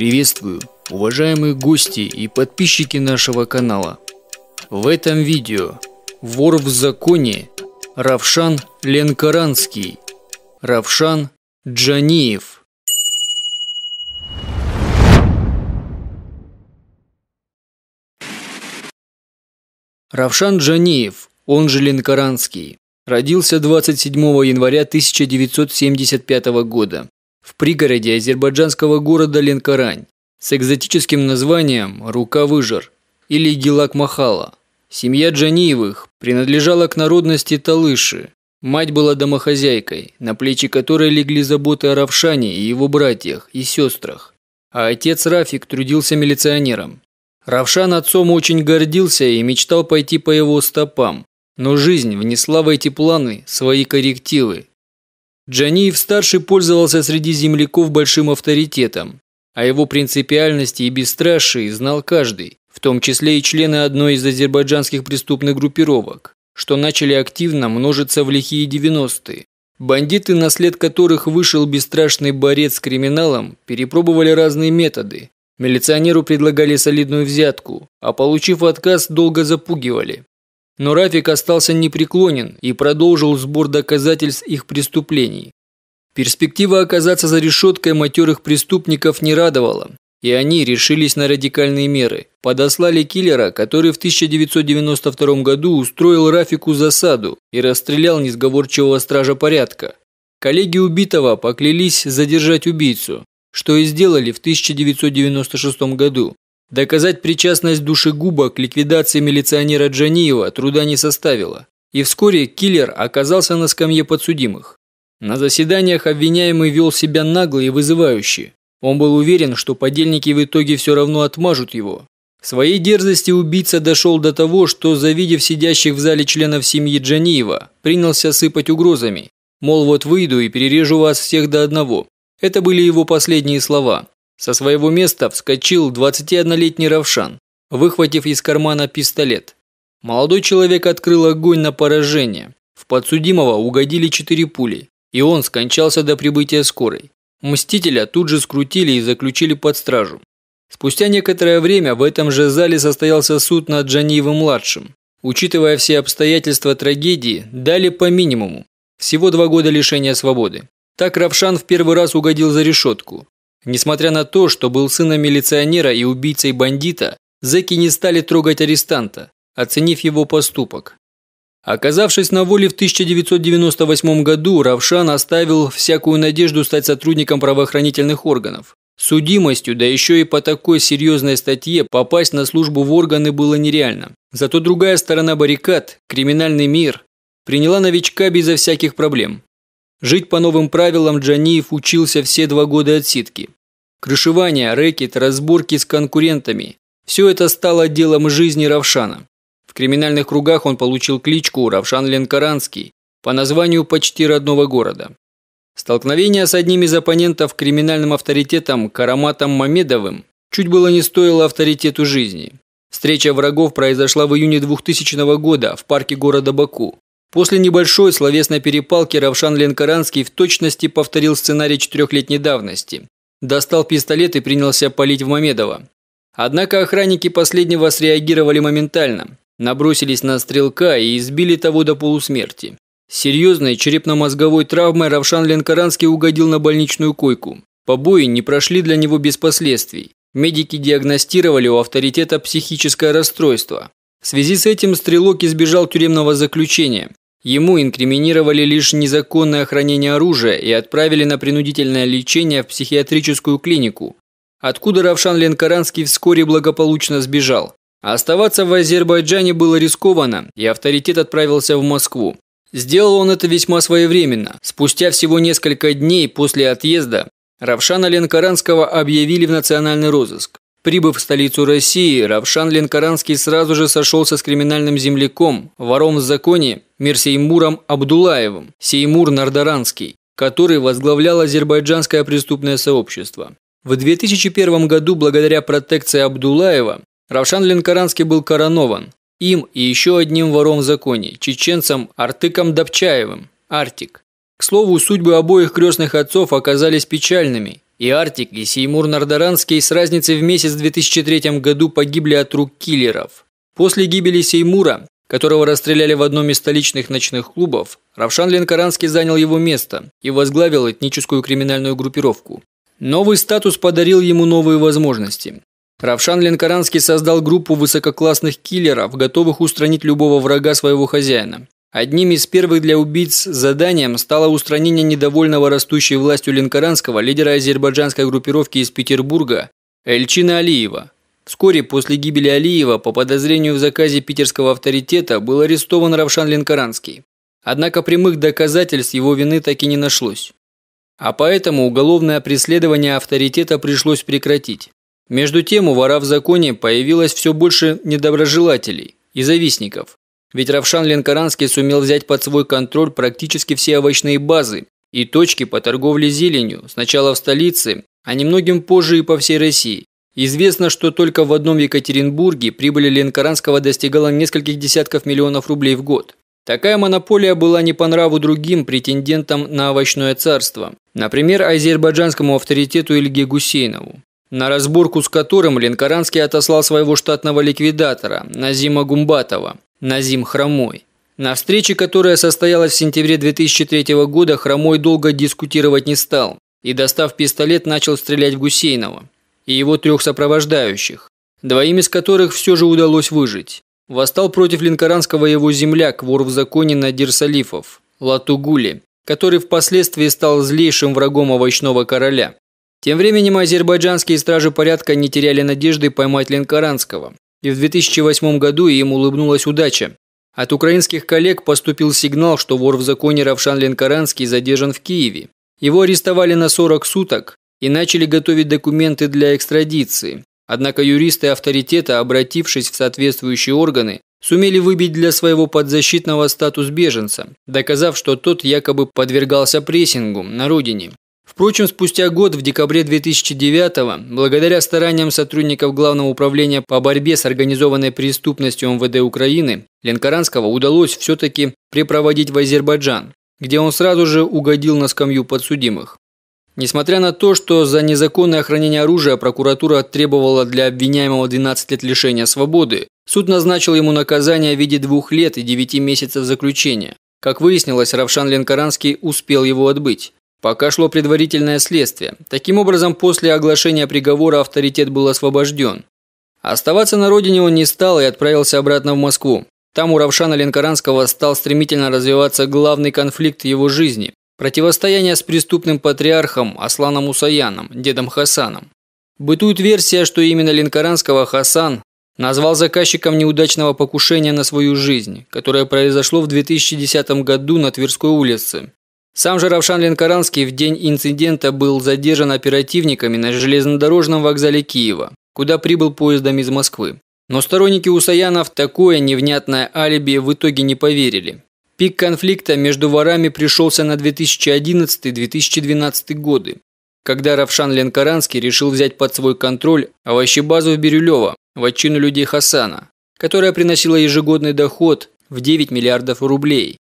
Приветствую, уважаемые гости и подписчики нашего канала. В этом видео вор в законе Ровшан Ленкоранский, Ровшан Джаниев. Ровшан Джаниев, он же Ленкоранский, родился 27 января 1975 года в пригороде азербайджанского города Ленкорань с экзотическим названием Рукавыжер или Гилак-Махала. Семья Джаниевых принадлежала к народности Талыши. Мать была домохозяйкой, на плечи которой легли заботы о Равшане и его братьях и сестрах, а отец Рафик трудился милиционером. Равшан отцом очень гордился и мечтал пойти по его стопам, но жизнь внесла в эти планы свои коррективы. Джаниев-старший пользовался среди земляков большим авторитетом, о его принципиальности и бесстрашии знал каждый, в том числе и члены одной из азербайджанских преступных группировок, что начали активно множиться в лихие 90-е. Бандиты, на след которых вышел бесстрашный борец с криминалом, перепробовали разные методы. Милиционеру предлагали солидную взятку, а получив отказ, долго запугивали. Но Рафик остался непреклонен и продолжил сбор доказательств их преступлений. Перспектива оказаться за решеткой матерых преступников не радовала, и они решились на радикальные меры. Подослали киллера, который в 1992 году устроил Рафику засаду и расстрелял несговорчивого стража порядка. Коллеги убитого поклялись задержать убийцу, что и сделали в 1996 году. Доказать причастность душегуба к ликвидации милиционера Джаниева труда не составило, и вскоре киллер оказался на скамье подсудимых. На заседаниях обвиняемый вел себя нагло и вызывающе. Он был уверен, что подельники в итоге все равно отмажут его. В своей дерзости убийца дошел до того, что, завидев сидящих в зале членов семьи Джаниева, принялся сыпать угрозами, мол, вот выйду и перережу вас всех до одного. Это были его последние слова. Со своего места вскочил 21-летний Ровшан, выхватив из кармана пистолет. Молодой человек открыл огонь на поражение. В подсудимого угодили 4 пули, и он скончался до прибытия скорой. Мстителя тут же скрутили и заключили под стражу. Спустя некоторое время в этом же зале состоялся суд над Джаниевым-младшим. Учитывая все обстоятельства трагедии, дали по минимуму. Всего 2 года лишения свободы. Так Ровшан в первый раз угодил за решетку. Несмотря на то, что был сыном милиционера и убийцей бандита, зэки не стали трогать арестанта, оценив его поступок. Оказавшись на воле в 1998 году, Ровшан оставил всякую надежду стать сотрудником правоохранительных органов. Судимостью, да еще и по такой серьезной статье, попасть на службу в органы было нереально. Зато другая сторона баррикад, криминальный мир, приняла новичка безо всяких проблем. Жить по новым правилам Джаниев учился все 2 года отсидки. Крышевание, рэкет, разборки с конкурентами – все это стало делом жизни Ровшана. В криминальных кругах он получил кличку Ровшан Ленкоранский по названию почти родного города. Столкновение с одним из оппонентов криминальным авторитетом Караматом Мамедовым чуть было не стоило авторитету жизни. Встреча врагов произошла в июне 2000 года в парке города Баку. После небольшой словесной перепалки Ровшан Ленкоранский в точности повторил сценарий 4-летней давности. Достал пистолет и принялся палить в Мамедова. Однако охранники последнего среагировали моментально. Набросились на стрелка и избили того до полусмерти. С серьезной черепно-мозговой травмой Ровшан Ленкоранский угодил на больничную койку. Побои не прошли для него без последствий. Медики диагностировали у авторитета психическое расстройство. В связи с этим стрелок избежал тюремного заключения. Ему инкриминировали лишь незаконное хранение оружия и отправили на принудительное лечение в психиатрическую клинику, откуда Ровшан Ленкоранский вскоре благополучно сбежал. А оставаться в Азербайджане было рискованно, и авторитет отправился в Москву. Сделал он это весьма своевременно. Спустя всего несколько дней после отъезда Ровшана Ленкоранского объявили в национальный розыск. Прибыв в столицу России, Ровшан Ленкоранский сразу же сошелся с криминальным земляком, вором в законе Мерсеймуром Абдулаевым, Сеймур Нардаранский, который возглавлял азербайджанское преступное сообщество. В 2001 году, благодаря протекции Абдулаева, Ровшан Ленкоранский был коронован им и еще одним вором в законе, чеченцем Артыком Добчаевым, Артик. К слову, судьбы обоих крестных отцов оказались печальными, И Артык, и Сеймур Нардаранский с разницей в месяц в 2003 году погибли от рук киллеров. После гибели Сеймура, которого расстреляли в одном из столичных ночных клубов, Ровшан Ленкоранский занял его место и возглавил этническую криминальную группировку. Новый статус подарил ему новые возможности. Ровшан Ленкоранский создал группу высококлассных киллеров, готовых устранить любого врага своего хозяина. Одним из первых для убийц заданием стало устранение недовольного растущей властью Ленкоранского лидера азербайджанской группировки из Петербурга Эльчина Алиева. Вскоре после гибели Алиева по подозрению в заказе питерского авторитета был арестован Ровшан Ленкоранский. Однако прямых доказательств его вины так и не нашлось. А поэтому уголовное преследование авторитета пришлось прекратить. Между тем, у вора в законе появилось все больше недоброжелателей и завистников. Ведь Ровшан Ленкоранский сумел взять под свой контроль практически все овощные базы и точки по торговле зеленью, сначала в столице, а немногим позже и по всей России. Известно, что только в одном Екатеринбурге прибыль Ленкоранского достигала нескольких десятков миллионов рублей в год. Такая монополия была не по нраву другим претендентам на овощное царство, например, азербайджанскому авторитету Ильге Гусейнову, на разборку с которым Ленкоранский отослал своего штатного ликвидатора Назима Гумбатова, Назим Хромой. На встрече, которая состоялась в сентябре 2003 года, Хромой долго дискутировать не стал и, достав пистолет, начал стрелять в Гусейнова и его трех сопровождающих, двоим из которых все же удалось выжить. Восстал против Ленкоранского его земляк, вор в законе Надир Салифов, Латугули, который впоследствии стал злейшим врагом овощного короля. Тем временем азербайджанские стражи порядка не теряли надежды поймать Ленкоранского. И в 2008 году им улыбнулась удача. От украинских коллег поступил сигнал, что вор в законе Ровшан Ленкоранский задержан в Киеве. Его арестовали на 40 суток и начали готовить документы для экстрадиции. Однако юристы авторитета, обратившись в соответствующие органы, сумели выбить для своего подзащитного статус беженца, доказав, что тот якобы подвергался прессингу на родине. Впрочем, спустя год, в декабре 2009-го, благодаря стараниям сотрудников Главного управления по борьбе с организованной преступностью МВД Украины, Ленкоранского удалось все-таки припроводить в Азербайджан, где он сразу же угодил на скамью подсудимых. Несмотря на то, что за незаконное хранение оружия прокуратура требовала для обвиняемого 12 лет лишения свободы, суд назначил ему наказание в виде 2 лет и 9 месяцев заключения. Как выяснилось, Ровшан Ленкоранский успел его отбыть, пока шло предварительное следствие. Таким образом, после оглашения приговора авторитет был освобожден. Оставаться на родине он не стал и отправился обратно в Москву. Там у Ровшана Ленкоранского стал стремительно развиваться главный конфликт его жизни – противостояние с преступным патриархом Асланом Усаяном, дедом Хасаном. Бытует версия, что именно Ленкоранского Хасан назвал заказчиком неудачного покушения на свою жизнь, которое произошло в 2010 году на Тверской улице. Сам же Ровшан Ленкоранский в день инцидента был задержан оперативниками на железнодорожном вокзале Киева, куда прибыл поездом из Москвы. Но сторонники Усаяна в такое невнятное алиби в итоге не поверили. Пик конфликта между ворами пришелся на 2011-2012 годы, когда Ровшан Ленкоранский решил взять под свой контроль овощебазу в Бирюлево, в отчину людей Хасана, которая приносила ежегодный доход в 9 миллиардов рублей.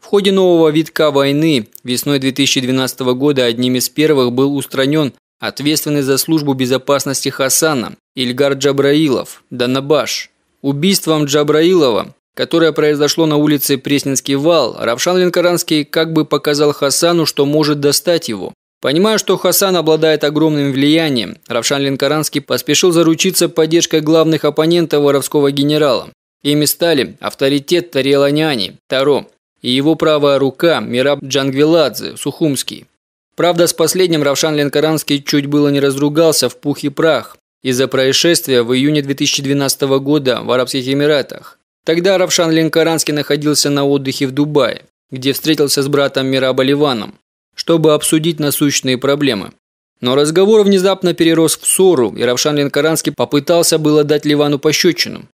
В ходе нового витка войны весной 2012 года одним из первых был устранен ответственный за службу безопасности Хасана Ильгар Джабраилов, Данабаш. Убийством Джабраилова, которое произошло на улице Пресненский вал, Ровшан Ленкоранский как бы показал Хасану, что может достать его. Понимая, что Хасан обладает огромным влиянием, Ровшан Ленкоранский поспешил заручиться поддержкой главных оппонентов воровского генерала. Ими стали авторитет Тариланяни Таро и его правая рука Мираб Джангвиладзе, сухумский. Правда, с последним Ровшан Ленкоранский чуть было не разругался в пух и прах из-за происшествия в июне 2012 года в Арабских Эмиратах. Тогда Ровшан Ленкоранский находился на отдыхе в Дубае, где встретился с братом Мираба Ливаном, чтобы обсудить насущные проблемы. Но разговор внезапно перерос в ссору, и Ровшан Ленкоранский попытался было дать Ливану пощечину.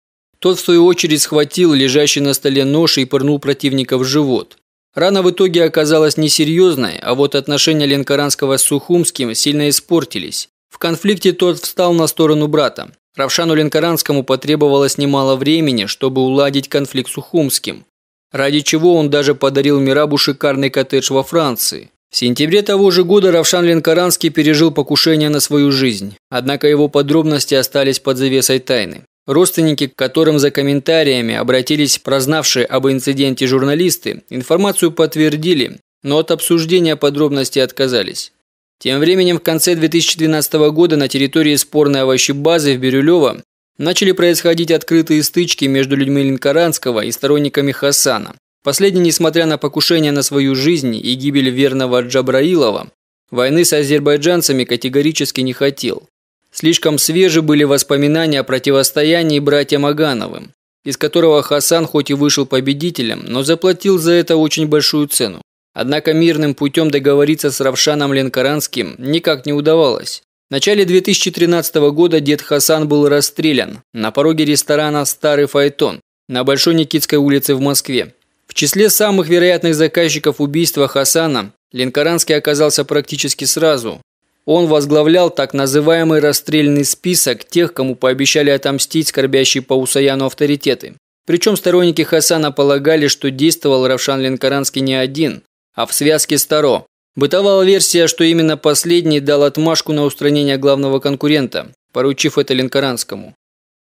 Тот, в свою очередь, схватил лежащий на столе нож и пырнул противника в живот. Рана в итоге оказалась несерьезной, а вот отношения Ленкоранского с Сухумским сильно испортились. В конфликте тот встал на сторону брата. Ровшану Ленкоранскому потребовалось немало времени, чтобы уладить конфликт с Сухумским, ради чего он даже подарил Мирабу шикарный коттедж во Франции. В сентябре того же года Ровшан Ленкоранский пережил покушение на свою жизнь, однако его подробности остались под завесой тайны. Родственники, к которым за комментариями обратились прознавшие об инциденте журналисты, информацию подтвердили, но от обсуждения подробностей отказались. Тем временем в конце 2012 года на территории спорной овощебазы в Бирюлево начали происходить открытые стычки между людьми Ленкоранского и сторонниками Хасана. Последний, несмотря на покушение на свою жизнь и гибель верного Джабраилова, войны с азербайджанцами категорически не хотел. Слишком свежи были воспоминания о противостоянии братьям Агановым, из которого Хасан хоть и вышел победителем, но заплатил за это очень большую цену. Однако мирным путем договориться с Ровшаном Ленкоранским никак не удавалось. В начале 2013 года дед Хасан был расстрелян на пороге ресторана «Старый Файтон» на Большой Никитской улице в Москве. В числе самых вероятных заказчиков убийства Хасана Ленкоранский оказался практически сразу. Он возглавлял так называемый расстрельный список тех, кому пообещали отомстить скорбящие по Усаяну авторитеты. Причем сторонники Хасана полагали, что действовал Ровшан Ленкоранский не один, а в связке с Таро. Бытовала версия, что именно последний дал отмашку на устранение главного конкурента, поручив это Ленкоранскому.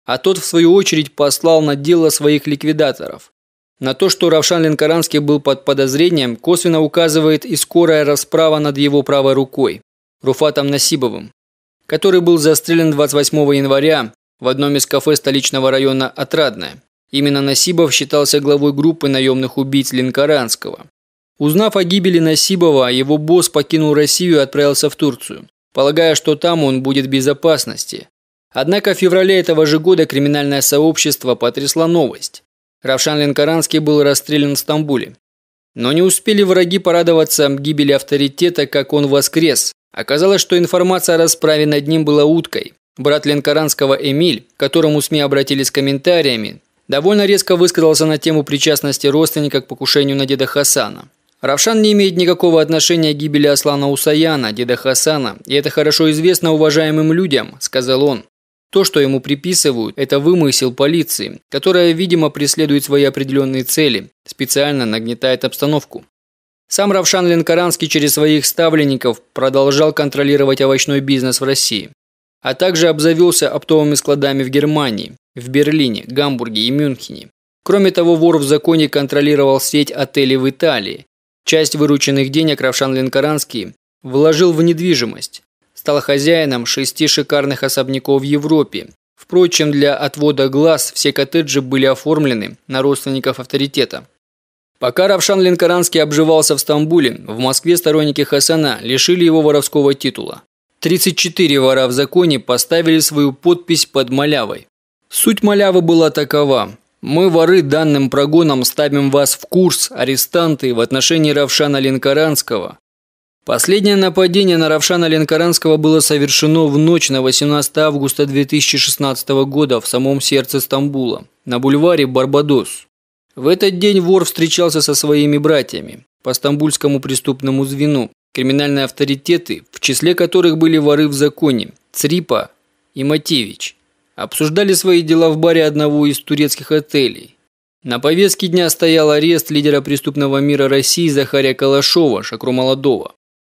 А тот, в свою очередь, послал на дело своих ликвидаторов. На то, что Ровшан Ленкоранский был под подозрением, косвенно указывает и скорая расправа над его правой рукой, Руфатом Насибовым, который был застрелен 28 января в одном из кафе столичного района Отрадное. Именно Насибов считался главой группы наемных убийц Ленкоранского. Узнав о гибели Насибова, его босс покинул Россию и отправился в Турцию, полагая, что там он будет в безопасности. Однако в феврале этого же года криминальное сообщество потрясла новость. Ровшан Ленкоранский был расстрелян в Стамбуле. Но не успели враги порадоваться гибели авторитета, как он воскрес. Оказалось, что информация о расправе над ним была уткой. Брат Ленкоранского Эмиль, к которому СМИ обратились с комментариями, довольно резко высказался на тему причастности родственника к покушению на деда Хасана. Ровшан не имеет никакого отношения к гибели Аслана Усаяна, деда Хасана, и это хорошо известно уважаемым людям, сказал он. То, что ему приписывают, это вымысел полиции, которая, видимо, преследует свои определенные цели, специально нагнетает обстановку. Сам Ровшан Ленкоранский через своих ставленников продолжал контролировать овощной бизнес в России, а также обзавелся оптовыми складами в Германии, в Берлине, Гамбурге и Мюнхене. Кроме того, вор в законе контролировал сеть отелей в Италии. Часть вырученных денег Ровшан Ленкоранский вложил в недвижимость. Стал хозяином 6 шикарных особняков в Европе. Впрочем, для отвода глаз все коттеджи были оформлены на родственников авторитета. Пока Ровшан Ленкоранский обживался в Стамбуле, в Москве сторонники Хасана лишили его воровского титула. 34 вора в законе поставили свою подпись под малявой. Суть малявы была такова. «Мы, воры, данным прогоном ставим вас в курс, арестанты, в отношении Ровшана Ленкоранского». Последнее нападение на Ровшана Ленкоранского было совершено в ночь на 18 августа 2016 года в самом сердце Стамбула, на бульваре Барбадос. В этот день вор встречался со своими братьями по стамбульскому преступному звену, криминальные авторитеты, в числе которых были воры в законе, Црипа и Матевич. Обсуждали свои дела в баре одного из турецких отелей. На повестке дня стоял арест лидера преступного мира России Захария Калашова, Шакру-молодого,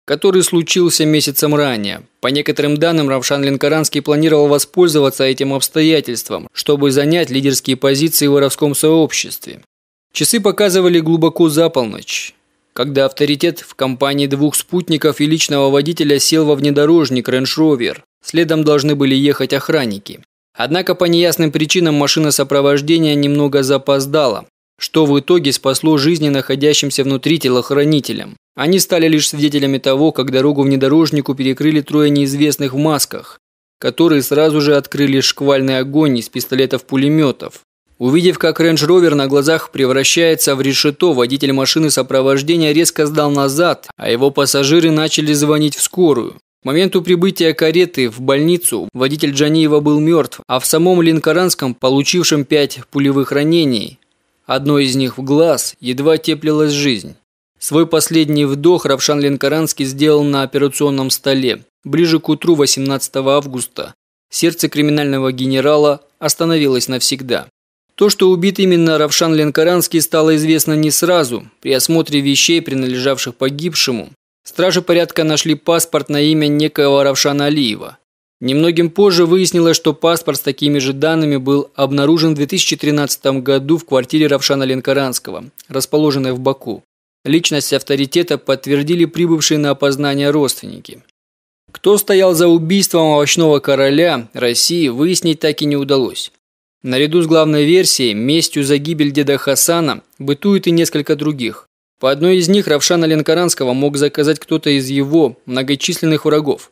который случился месяцем ранее. По некоторым данным, Ровшан Ленкоранский планировал воспользоваться этим обстоятельством, чтобы занять лидерские позиции в воровском сообществе. Часы показывали глубоко за полночь, когда авторитет в компании двух спутников и личного водителя сел во внедорожник Range Rover. Следом должны были ехать охранники. Однако по неясным причинам машина сопровождения немного запоздала, что в итоге спасло жизни находящимся внутри телохранителям. Они стали лишь свидетелями того, как дорогу внедорожнику перекрыли трое неизвестных в масках, которые сразу же открыли шквальный огонь из пистолетов-пулеметов. Увидев, как Range Rover на глазах превращается в решето, водитель машины сопровождения резко сдал назад, а его пассажиры начали звонить в скорую. К моменту прибытия кареты в больницу водитель Джаниева был мертв, а в самом Ленкоранском, получившем 5 пулевых ранений, одно из них в глаз, едва теплилась жизнь. Свой последний вдох Ровшан Ленкоранский сделал на операционном столе. Ближе к утру 18 августа сердце криминального генерала остановилось навсегда. То, что убит именно Ровшан Ленкоранский, стало известно не сразу. При осмотре вещей, принадлежавших погибшему, Стражи порядка нашли паспорт на имя некоего Ровшана Алиева. Немногим позже выяснилось, что паспорт с такими же данными был обнаружен в 2013 году в квартире Ровшана Ленкоранского, расположенной в Баку. Личность авторитета подтвердили прибывшие на опознание родственники. Кто стоял за убийством овощного короля России, выяснить так и не удалось. Наряду с главной версией, местью за гибель деда Хасана, бытует и несколько других. По одной из них Ровшана Ленкоранского мог заказать кто-то из его многочисленных врагов.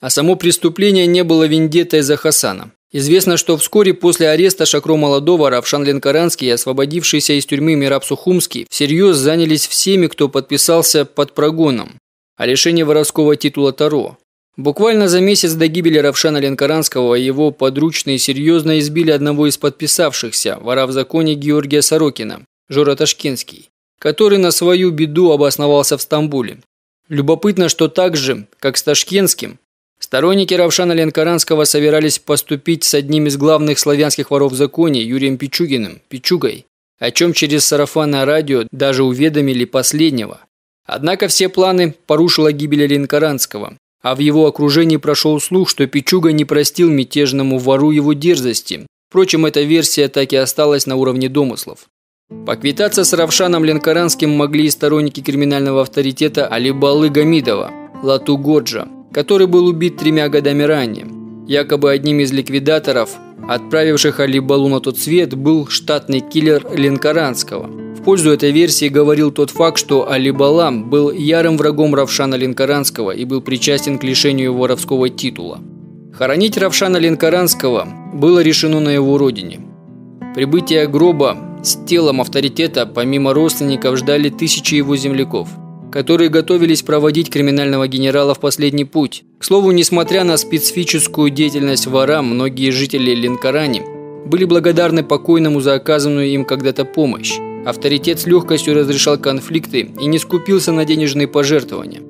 А само преступление не было вендеттой за Хасана. Известно, что вскоре после ареста Шакро Молодого Ровшан Ленкоранский и освободившийся из тюрьмы Мираб Сухумский всерьез занялись всеми, кто подписался под прогоном о лишении воровского титула Таро. Буквально за месяц до гибели Ровшана Ленкоранского его подручные серьезно избили одного из подписавшихся, вора в законе Георгия Сорокина, Жора Ташкинский, который на свою беду обосновался в Стамбуле. Любопытно, что так же, как с Ташкентским, сторонники Ровшана Ленкоранского собирались поступить с одним из главных славянских воров в законе Юрием Пичугиным, Пичугой, о чем через сарафанное радио даже уведомили последнего. Однако все планы порушила гибель Ленкоранского, а в его окружении прошел слух, что Пичуга не простил мятежному вору его дерзости. Впрочем, эта версия так и осталась на уровне домыслов. Поквитаться с Ровшаном Ленкоранским могли и сторонники криминального авторитета Алибалы Гамидова, Лату Годжа, который был убит 3 годами ранее. Якобы одним из ликвидаторов, отправивших Алибалу на тот свет, был штатный киллер Ленкоранского. В пользу этой версии говорил тот факт, что Алибала был ярым врагом Ровшана Ленкоранского и был причастен к лишению его воровского титула. Хоронить Ровшана Ленкоранского было решено на его родине. Прибытие гроба с телом авторитета помимо родственников ждали тысячи его земляков, которые готовились проводить криминального генерала в последний путь. К слову, несмотря на специфическую деятельность вора, многие жители Ленкорани были благодарны покойному за оказанную им когда-то помощь. Авторитет с легкостью разрешал конфликты и не скупился на денежные пожертвования.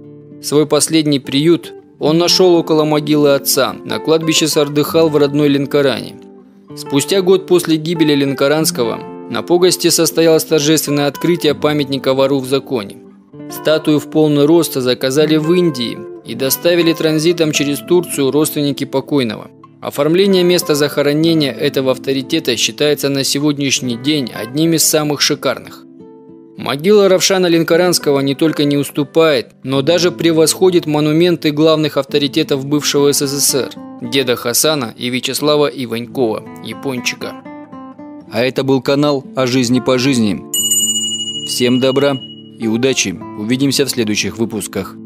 Свой последний приют он нашел около могилы отца, на кладбище Сардыхал в родной Ленкорани. Спустя год после гибели Ленкоранского на погосте состоялось торжественное открытие памятника вору в законе. Статую в полный рост заказали в Индии и доставили транзитом через Турцию родственники покойного. Оформление места захоронения этого авторитета считается на сегодняшний день одним из самых шикарных. Могила Ровшана Ленкоранского не только не уступает, но даже превосходит монументы главных авторитетов бывшего СССР – деда Хасана и Вячеслава Иванькова, япончика. А это был канал «О жизни по жизни». Всем добра и удачи! Увидимся в следующих выпусках.